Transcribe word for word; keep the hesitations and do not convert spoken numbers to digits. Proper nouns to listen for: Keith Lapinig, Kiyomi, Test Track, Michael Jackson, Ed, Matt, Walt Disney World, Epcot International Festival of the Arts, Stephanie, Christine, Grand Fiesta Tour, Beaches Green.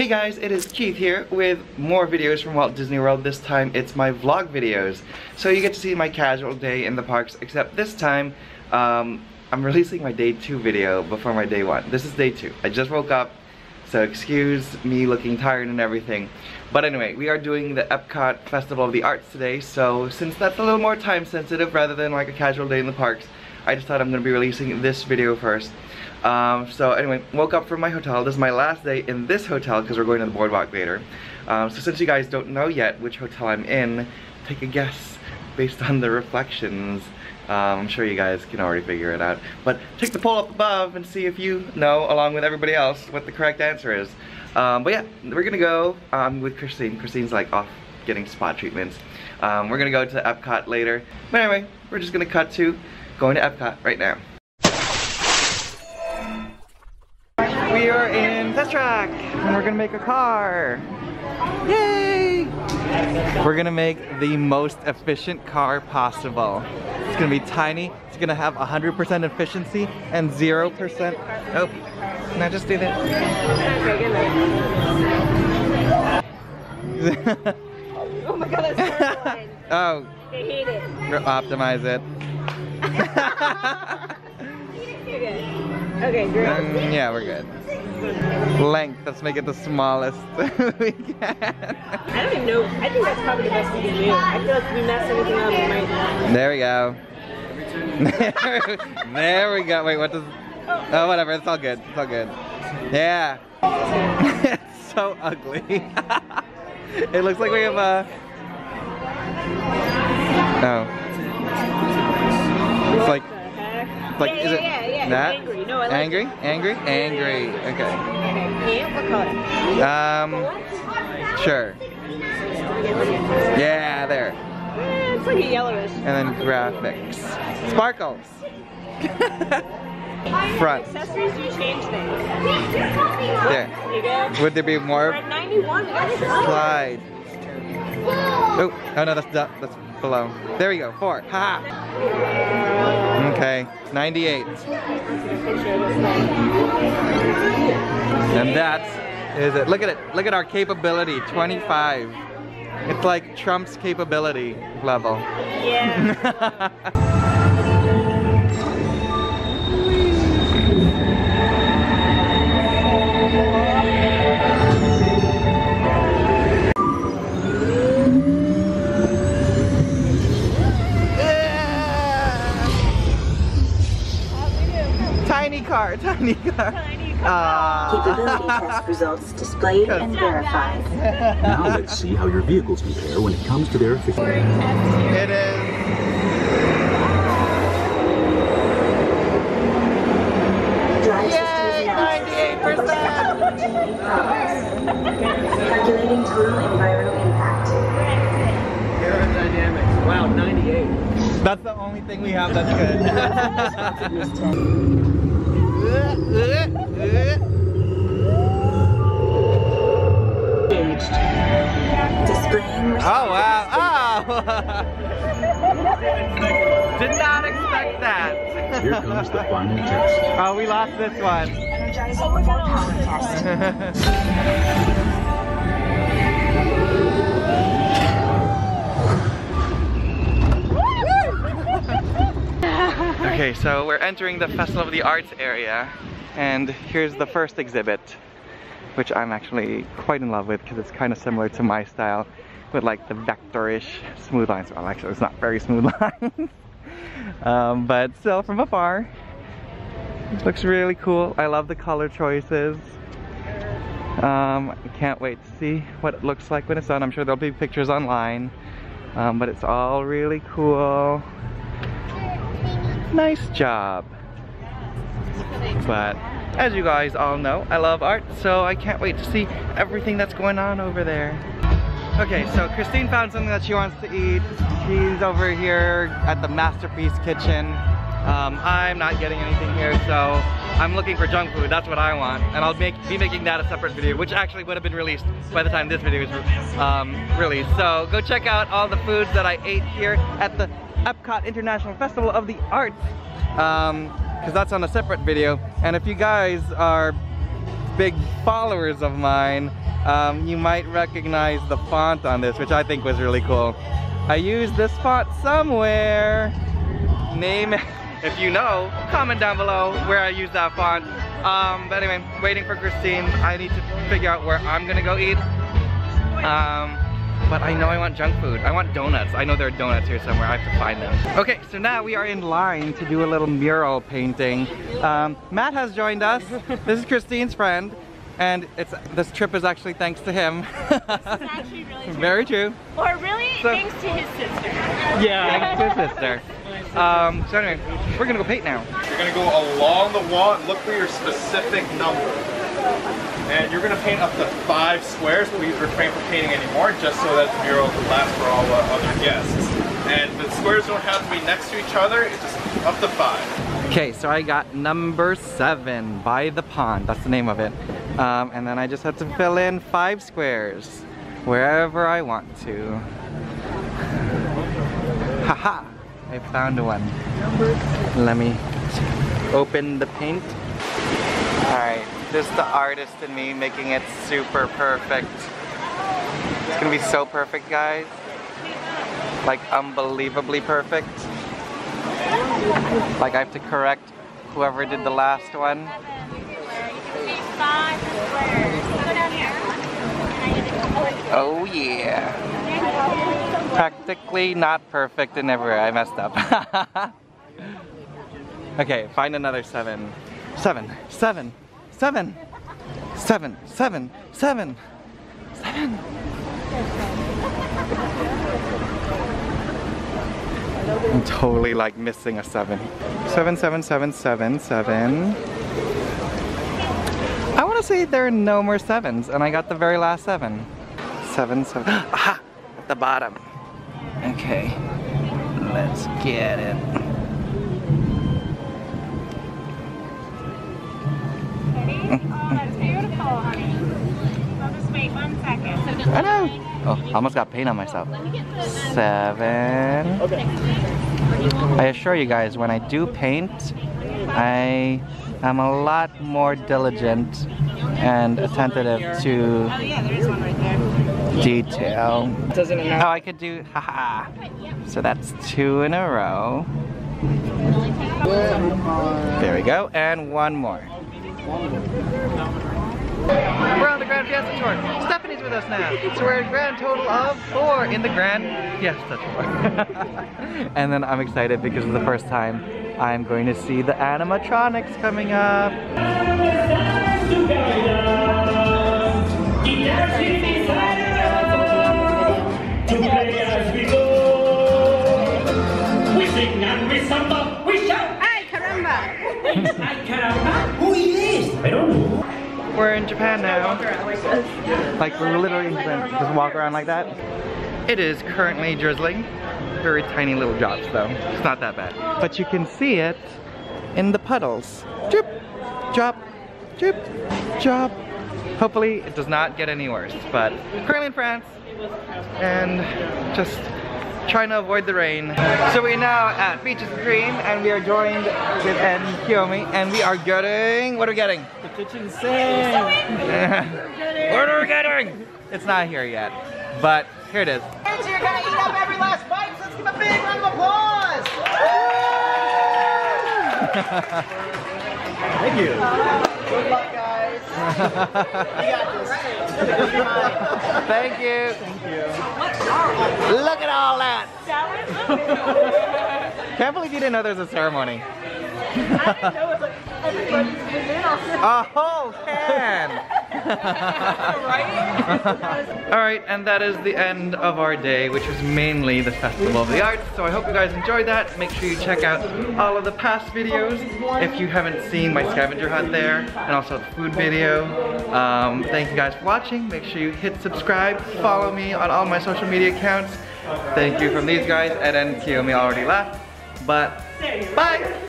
Hey guys, it is Keith here with more videos from Walt Disney World. This time it's my vlog videos. So you get to see my casual day in the parks, except this time um, I'm releasing my day two video before my day one. This is day two. I just woke up, so excuse me looking tired and everything. But anyway, we are doing the Epcot Festival of the Arts today, so since that's a little more time sensitive rather than like a casual day in the parks, I just thought I'm going to be releasing this video first. Um, so anyway, woke up from my hotel. This is my last day in this hotel because we're going to the boardwalk later. Um, so since you guys don't know yet which hotel I'm in, take a guess based on the reflections. Um, I'm sure you guys can already figure it out. But take the poll up above and see if you know, along with everybody else, what the correct answer is. Um, but yeah, we're going to go um, with Christine. Christine's like off getting spa treatments. Um, we're going to go to Epcot later. But anyway, we're just going to cut to going to Epcot right now. We are in Test Track, and we're gonna make a car. Yay! We're gonna make the most efficient car possible. It's gonna be tiny. It's gonna have one hundred percent efficiency and zero percent. Oh, can I just do that? Oh my God, that's terrifying. Oh. They hate it. Optimize it. Okay. Okay, girl. Um, yeah, we're good. Length, let's make it the smallest we can. I don't even know. I think that's probably the best we can do. I feel like we messed everything up right. There we go. There we go. Wait, what does... Oh, whatever. It's all good. It's all good. Yeah. It's so ugly. It looks like we have a... Oh. It's like, it's like, yeah, is it yeah, yeah, yeah. that? Angry. No, I like angry? It. Angry? Angry. Okay. Um, sure. Yeah, there. Yeah, it's like a yellowish. And then graphics. Sparkles. Front. Accessories, you change things. There. Would there be more? Slide. Oh, oh no, that's that, that's below. There we go. Four. Ha. Okay. ninety-eight. And that is it. Look at it. Look at our capability. twenty-five. It's like Trump's capability level. Yeah. Car, tiny car. Tiny car. Capability test results displayed and verified. Now let's see how your vehicles compare when it comes to their efficiency. It is. Drive system ninety-eight percent. Calculating total environmental impact. Aerodynamics. Wow, ninety-eight. That's the only thing we have that's good. Oh wow! Oh! Did not expect that. Here comes the final test. Oh, we lost this one. Energizing for power test. Okay, so we're entering the Festival of the Arts area, and here's the first exhibit, which I'm actually quite in love with because it's kind of similar to my style with like the vector-ish smooth lines. Well, actually it's not very smooth lines. um, but still from afar, it looks really cool. I love the color choices. Um, I can't wait to see what it looks like when it's done. I'm sure there'll be pictures online, um, but it's all really cool. Nice job. But as you guys all know, I love art, so I can't wait to see everything that's going on over there. Okay, so Christine found something that she wants to eat. She's over here at the Masterpiece Kitchen. Um, I'm not getting anything here, so I'm looking for junk food. That's what I want, and I'll make, be making that a separate video, which actually would have been released by the time this video is um, released. So go check out all the foods that I ate here at the Epcot International Festival of the Arts, um, because that's on a separate video. And if you guys are big followers of mine, Um, you might recognize the font on this, which I think was really cool. I used this font somewhere. Name it. If you know, comment down below where I use that font. Um, but anyway, waiting for Christine. I need to figure out where I'm gonna go eat. Um, but I know I want junk food. I want donuts. I know there are donuts here somewhere. I have to find them. Okay, so now we are in line to do a little mural painting. Um, Matt has joined us. This is Christine's friend. And it's, this trip is actually thanks to him. This is actually really true. Very true. Or really, so, thanks to his sister. Yeah. Thanks to his sister. Um, so anyway, we're gonna go paint now. You're gonna go along the wall and look for your specific number. And you're gonna paint up to five squares. Please refrain from painting anymore, just so that the mural can last for all uh, other guests. And the squares don't have to be next to each other, it's just up to five. Okay, so I got number seven, by the pond, that's the name of it. Um, and then I just had to fill in five squares, wherever I want to. Haha, I found one. Let me open the paint. All right, just the artist in me making it super perfect. It's gonna be so perfect, guys. Like unbelievably perfect. Like I have to correct whoever did the last one. Oh yeah. Practically not perfect and everywhere. I messed up. Okay, find another seven. Seven. Seven. Seven. Seven. Seven. Seven. Seven. I'm totally like missing a seven. Seven, seven, seven, seven, seven. I want to say there are no more sevens, and I got the very last seven. Seven, seven. Aha! At the bottom. Okay. Let's get it. Ready? Oh, that's beautiful, honey. I'll just wait one second. So I know. Oh, I almost got paint on myself. Seven. Okay. I assure you guys, when I do paint, I am a lot more diligent and attentive to oh, yeah, there is one right there. Detail. Doesn't matter. Oh, I could do, haha. So that's two in a row. There we go, and one more. We're on the Grand Fiesta Tour. Stephanie's with us now. So we're at a grand total of four in the Grand Fiesta Tour. And then I'm excited because for the first time I'm going to see the animatronics coming up. We sing and we samba, we shout. Ay, caramba. Ay, caramba. Who is this? I don't know. We're in Japan now. Like we're literally just walk around like that. It is currently drizzling. Very tiny little drops though. It's not that bad. But you can see it in the puddles. Drip, drop, drip, drop. Hopefully it does not get any worse. But currently in France and just trying to avoid the rain. So we're now at Beaches Green and we are joined with Ed and Kiyomi and we are getting, what are we getting? The kitchen sink! What are we getting? It's not here yet, but here it is. Kids, you're gonna eat up every last bite, so let's give a big round of applause! Thank you. Good luck, guys. We got this. Thank you. Thank you. Look at all that. Can't believe you didn't know there's a ceremony. I didn't know it was like everybody's in a whole can. Alright, and that is the end of our day, which was mainly the Festival of the Arts. So I hope you guys enjoyed that. Make sure you check out all of the past videos if you haven't seen my scavenger hunt there, and also the food video. Um, thank you guys for watching. Make sure you hit subscribe, follow me on all my social media accounts. Thank you from these guys, Ed and Kiyomi already left, but bye!